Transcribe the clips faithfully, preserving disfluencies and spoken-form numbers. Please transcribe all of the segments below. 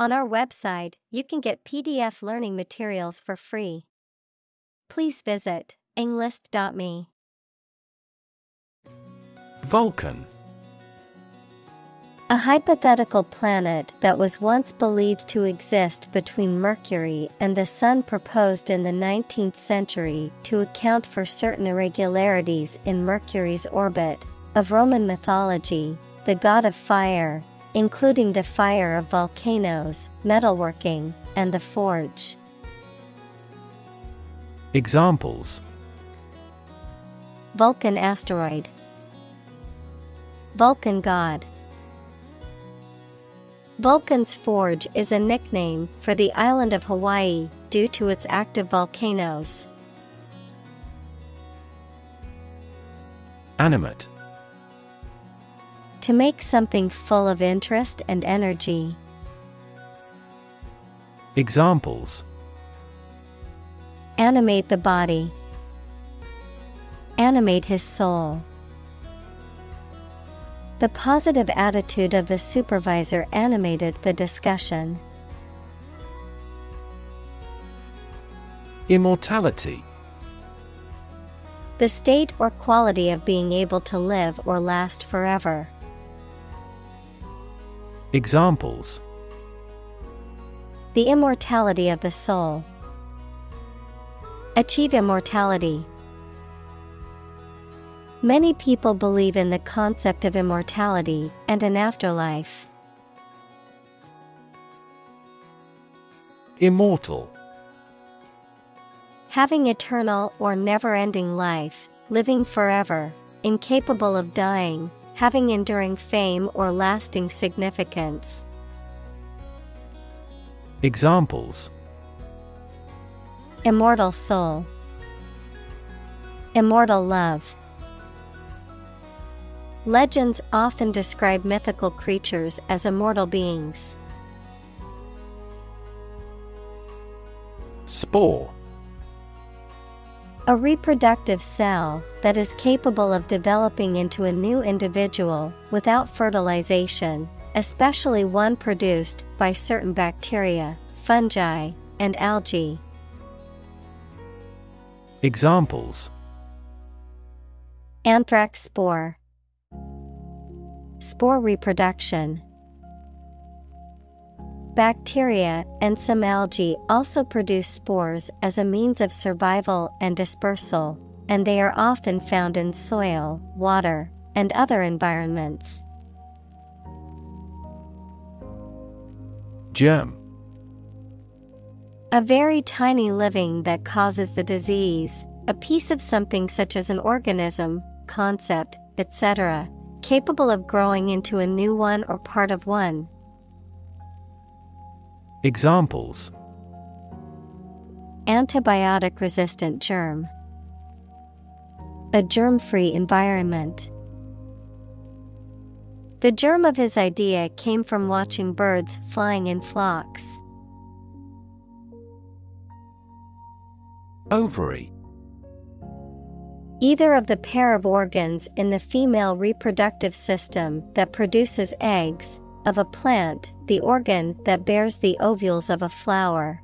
On our website, you can get P D F learning materials for free. Please visit englist dot me. Vulcan. A hypothetical planet that was once believed to exist between Mercury and the Sun, proposed in the nineteenth century to account for certain irregularities in Mercury's orbit. Of Roman mythology, the god of fire, including the fire of volcanoes, metalworking, and the forge. Examples: Vulcan asteroid, Vulcan god. Vulcan's Forge is a nickname for the island of Hawaii due to its active volcanoes. Animate. To make something full of interest and energy. Examples: Animate the body. Animate his soul. The positive attitude of the supervisor animated the discussion. Immortality. The state or quality of being able to live or last forever. Examples: The immortality of the soul. Achieve immortality. Many people believe in the concept of immortality and an afterlife. Immortal. Having eternal or never-ending life, living forever, incapable of dying, having enduring fame or lasting significance. Examples: Immortal soul. Immortal love. Legends often describe mythical creatures as immortal beings. Spore. A reproductive cell that is capable of developing into a new individual without fertilization, especially one produced by certain bacteria, fungi, and algae. Examples: Anthrax spore. Spore reproduction. Bacteria and some algae also produce spores as a means of survival and dispersal, and they are often found in soil, water, and other environments. Germ. A very tiny living that causes the disease, a piece of something such as an organism, concept, et cetera, capable of growing into a new one or part of one. Examples: Antibiotic-resistant germ. A germ-free environment. The germ of his idea came from watching birds flying in flocks. Ovary. Either of the pair of organs in the female reproductive system that produces eggs, of a plant, the organ that bears the ovules of a flower.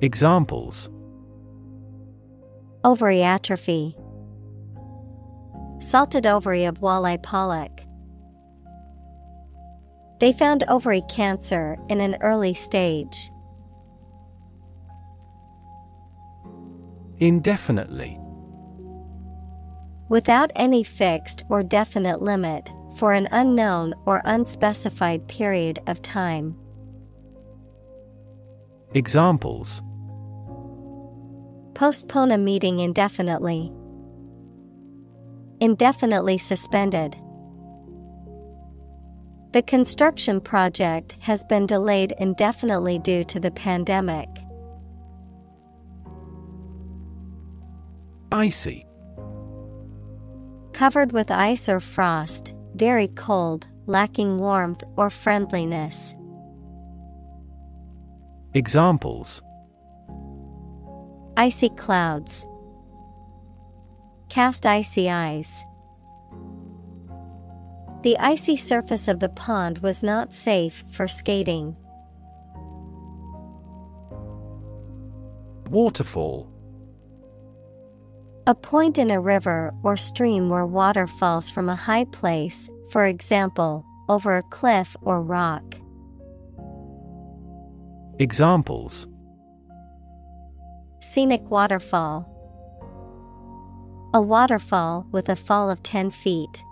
Examples: Ovary atrophy. Salted ovary of walleye pollock. They found ovary cancer in an early stage. Indefinitely. Without any fixed or definite limit, for an unknown or unspecified period of time. Examples: Postpone a meeting indefinitely. Indefinitely suspended. The construction project has been delayed indefinitely due to the pandemic. Icy. Covered with ice or frost, very cold, lacking warmth or friendliness. Examples: Icy clouds. Cast icy eyes. The icy surface of the pond was not safe for skating. Waterfall. A point in a river or stream where water falls from a high place, for example, over a cliff or rock. Examples: Scenic waterfall. A waterfall with a fall of ten feet.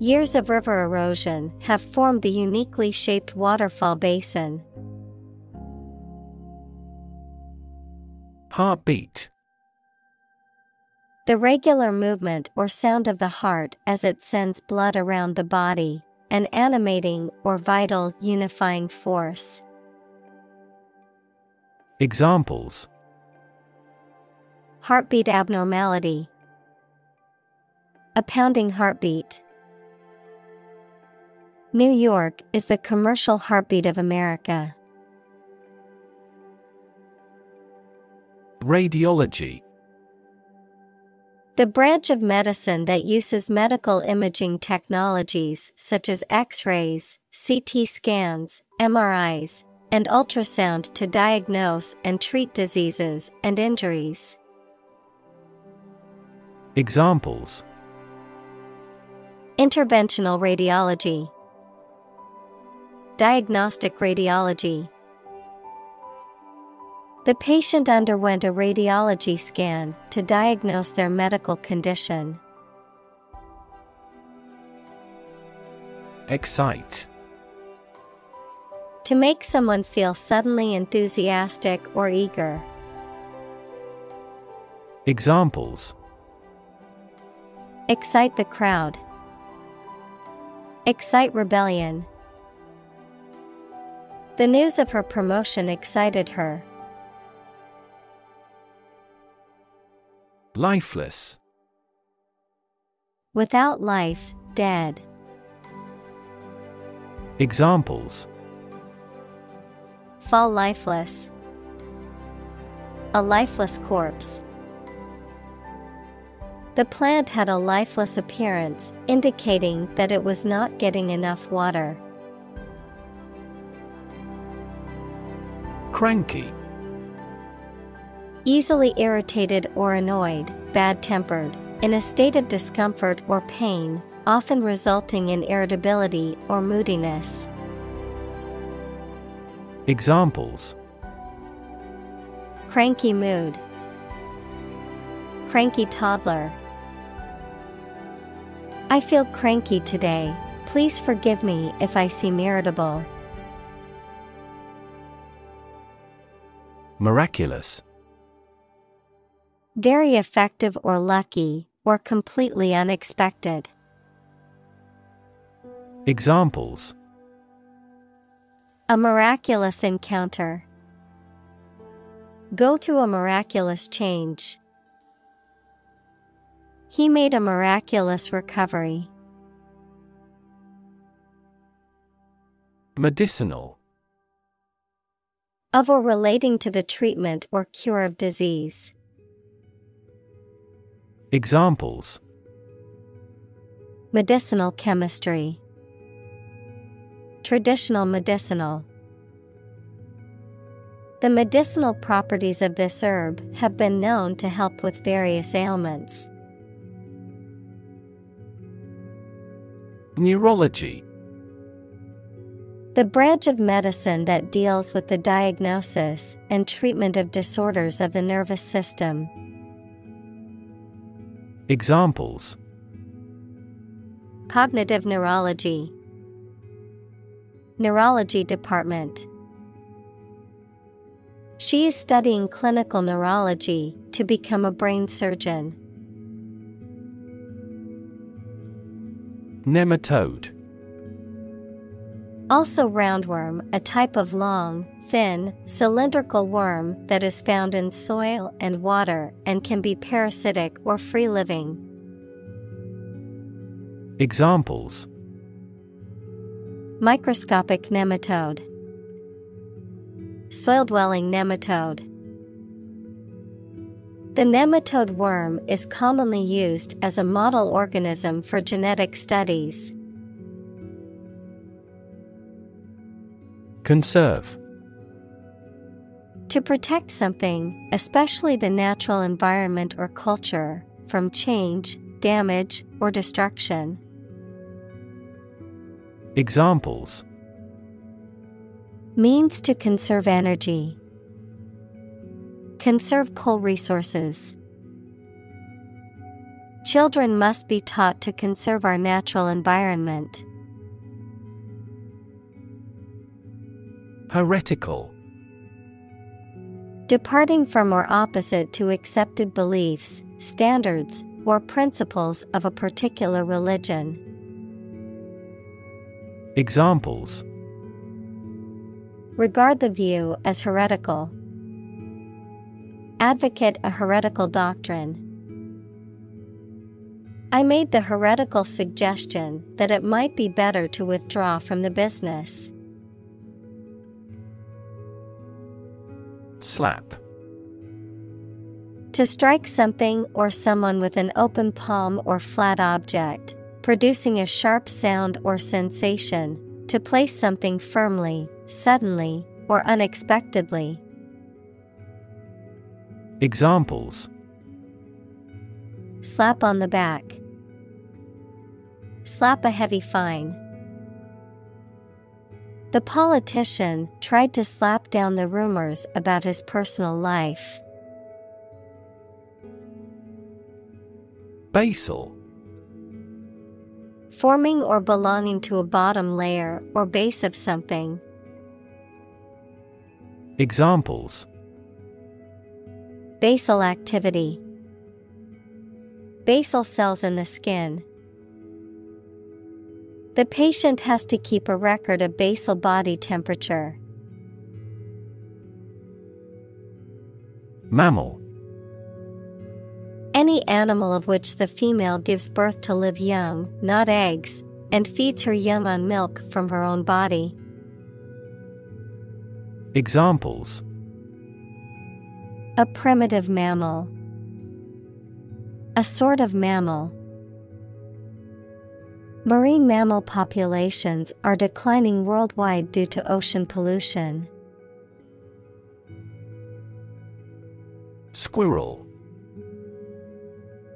Years of river erosion have formed the uniquely shaped waterfall basin. Heartbeat. The regular movement or sound of the heart as it sends blood around the body, an animating or vital unifying force. Examples: Heartbeat abnormality. A pounding heartbeat. New York is the commercial heartbeat of America. Radiology. The branch of medicine that uses medical imaging technologies such as X-rays, C T scans, M R Is, and ultrasound to diagnose and treat diseases and injuries. Examples: Interventional radiology. Diagnostic radiology. The patient underwent a radiology scan to diagnose their medical condition. Excite. To make someone feel suddenly enthusiastic or eager. Examples: Excite the crowd. Excite rebellion. The news of her promotion excited her. Lifeless. Without life, dead. Examples: Fall lifeless. A lifeless corpse. The plant had a lifeless appearance, indicating that it was not getting enough water. Cranky. Easily irritated or annoyed, bad-tempered, in a state of discomfort or pain, often resulting in irritability or moodiness. Examples: Cranky mood. Cranky toddler. I feel cranky today. Please forgive me if I seem irritable. Miraculous. Very effective or lucky, or completely unexpected. Examples: A miraculous encounter. Go through a miraculous change. He made a miraculous recovery. Medicinal. Of or relating to the treatment or cure of disease. Examples: Medicinal chemistry. Traditional medicinal. The medicinal properties of this herb have been known to help with various ailments. Neurology. The branch of medicine that deals with the diagnosis and treatment of disorders of the nervous system. Examples: Cognitive neurology. Neurology department. She is studying clinical neurology to become a brain surgeon. Nematode. Also roundworm, a type of long, thin, cylindrical worm that is found in soil and water and can be parasitic or free-living. Examples: Microscopic nematode. Soil-dwelling nematode. The nematode worm is commonly used as a model organism for genetic studies. Conserve. To protect something, especially the natural environment or culture, from change, damage, or destruction. Examples. Means to conserve energy. Conserve coal resources. Children must be taught to conserve our natural environment. Heretical. Departing from or opposite to accepted beliefs, standards, or principles of a particular religion. Examples. Regard the view as heretical. Advocate a heretical doctrine. I made the heretical suggestion that it might be better to withdraw from the business. Slap. To strike something or someone with an open palm or flat object, producing a sharp sound or sensation, to place something firmly, suddenly, or unexpectedly. Examples. Slap on the back. Slap a heavy fine. The politician tried to slap down the rumors about his personal life. Basal. Forming or belonging to a bottom layer or base of something. Examples. Basal activity. Basal cells in the skin. The patient has to keep a record of basal body temperature. Mammal. Any animal of which the female gives birth to live young, not eggs, and feeds her young on milk from her own body. Examples. A primitive mammal. A sort of mammal. Marine mammal populations are declining worldwide due to ocean pollution. Squirrel.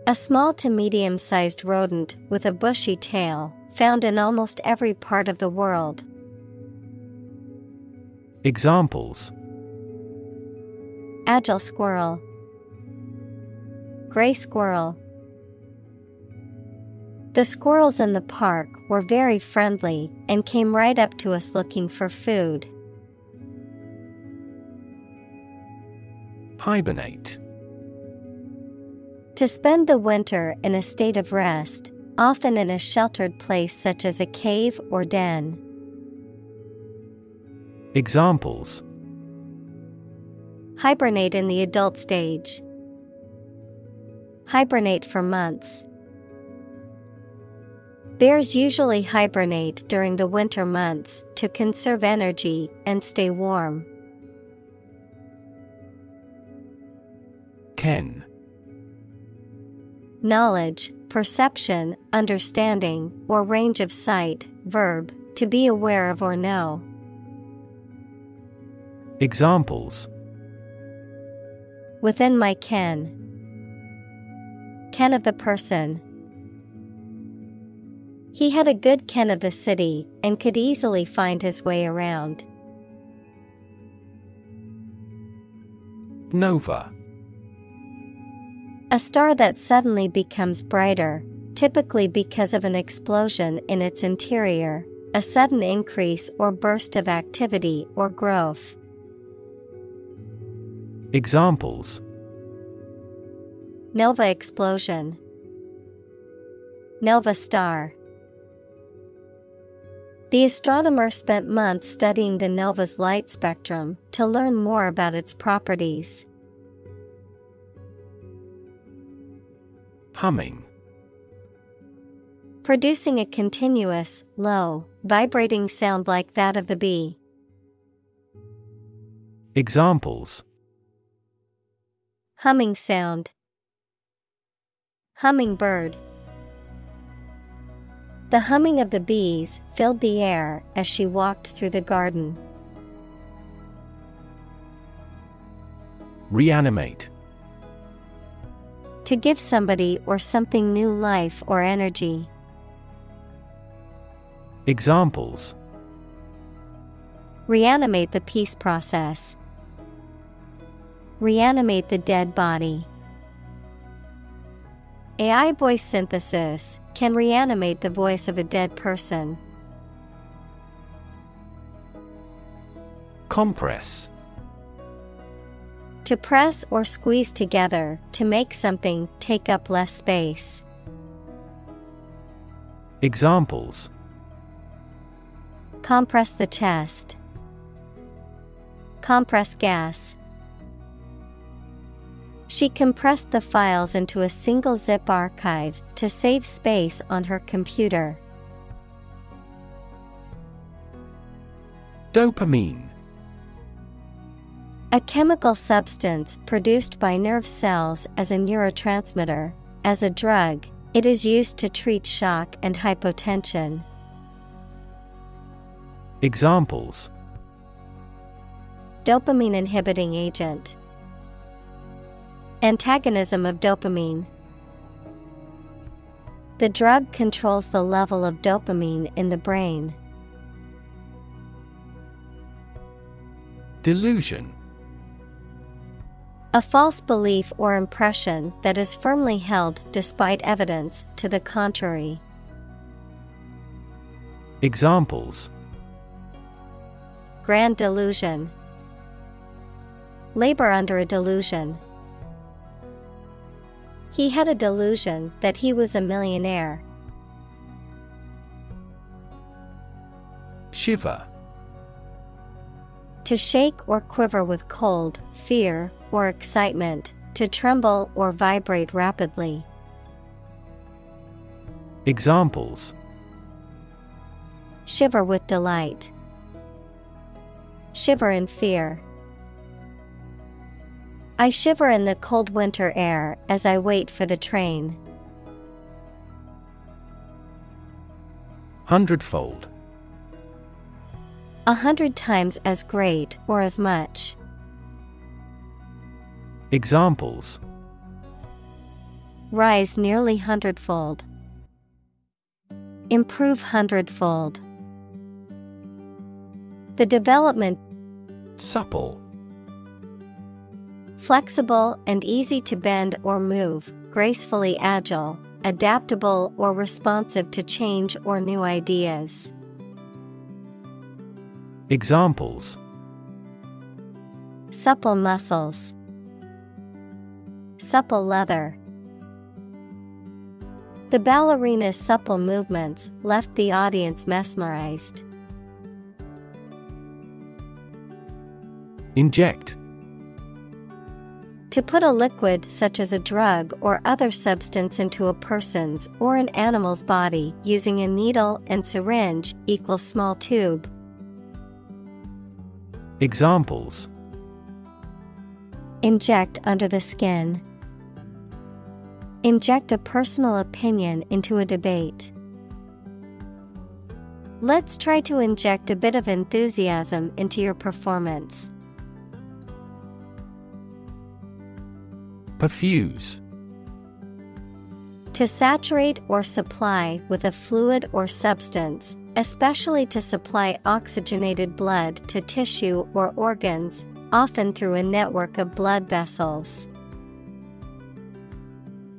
A small to medium-sized rodent with a bushy tail, found in almost every part of the world. Examples. Agile squirrel. Gray squirrel. The squirrels in the park were very friendly and came right up to us looking for food. Hibernate. To spend the winter in a state of rest, often in a sheltered place such as a cave or den. Examples. Hibernate in the adult stage. Hibernate for months. Bears usually hibernate during the winter months to conserve energy and stay warm. Ken. Knowledge, perception, understanding, or range of sight, verb, to be aware of or know. Examples. Within my ken. Ken of the person. He had a good ken of the city and could easily find his way around. Nova. A star that suddenly becomes brighter, typically because of an explosion in its interior, a sudden increase or burst of activity or growth. Examples. Nova explosion. Nova star. The astronomer spent months studying the nova's light spectrum to learn more about its properties. Humming. Producing a continuous, low, vibrating sound like that of the bee. Examples. Humming sound. Hummingbird. The humming of the bees filled the air as she walked through the garden. Reanimate. To give somebody or something new life or energy. Examples. Reanimate the peace process. Reanimate the dead body. A I voice synthesis can reanimate the voice of a dead person. Compress. To press or squeeze together to make something take up less space. Examples. Compress the chest. Compress gas. She compressed the files into a single zip archive to save space on her computer. Dopamine. A chemical substance produced by nerve cells as a neurotransmitter. As a drug, it is used to treat shock and hypotension. Examples. Dopamine inhibiting agent. Antagonism of dopamine. The drug controls the level of dopamine in the brain. Delusion. A false belief or impression that is firmly held despite evidence to the contrary. Examples. Grand delusion. Labor under a delusion. He had a delusion that he was a millionaire. Shiver. To shake or quiver with cold, fear, or excitement, to tremble or vibrate rapidly. Examples. Shiver with delight. Shiver in fear. I shiver in the cold winter air as I wait for the train. Hundredfold. A hundred times as great or as much. Examples. Rise nearly hundredfold. Improve hundredfold. The development. Supple. Flexible and easy to bend or move, gracefully agile, adaptable or responsive to change or new ideas. Examples. Supple muscles. Supple leather. The ballerina's supple movements left the audience mesmerized. Inject. To put a liquid such as a drug or other substance into a person's or an animal's body using a needle and syringe equals small tube. Examples. Inject under the skin. Inject a personal opinion into a debate. Let's try to inject a bit of enthusiasm into your performance. Perfuse. To saturate or supply with a fluid or substance, especially to supply oxygenated blood to tissue or organs, often through a network of blood vessels.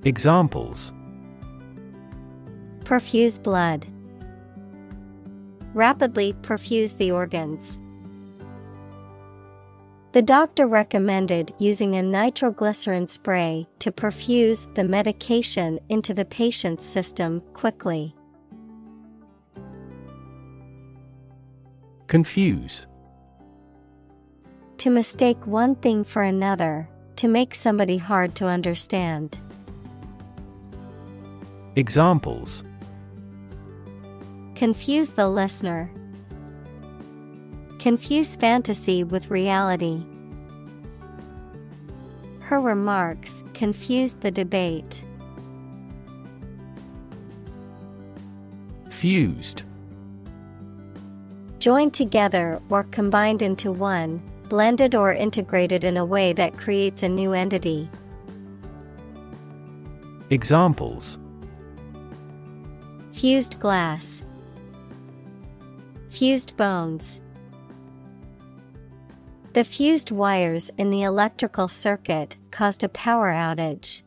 Examples. Perfuse blood. Rapidly perfuse the organs. The doctor recommended using a nitroglycerin spray to perfuse the medication into the patient's system quickly. Confuse. To mistake one thing for another, to make somebody hard to understand. Examples. Confuse the listener. Confuse fantasy with reality. Her remarks confused the debate. Fused. Joined together or combined into one, blended or integrated in a way that creates a new entity. Examples: fused glass, fused bones. The fused wires in the electrical circuit caused a power outage.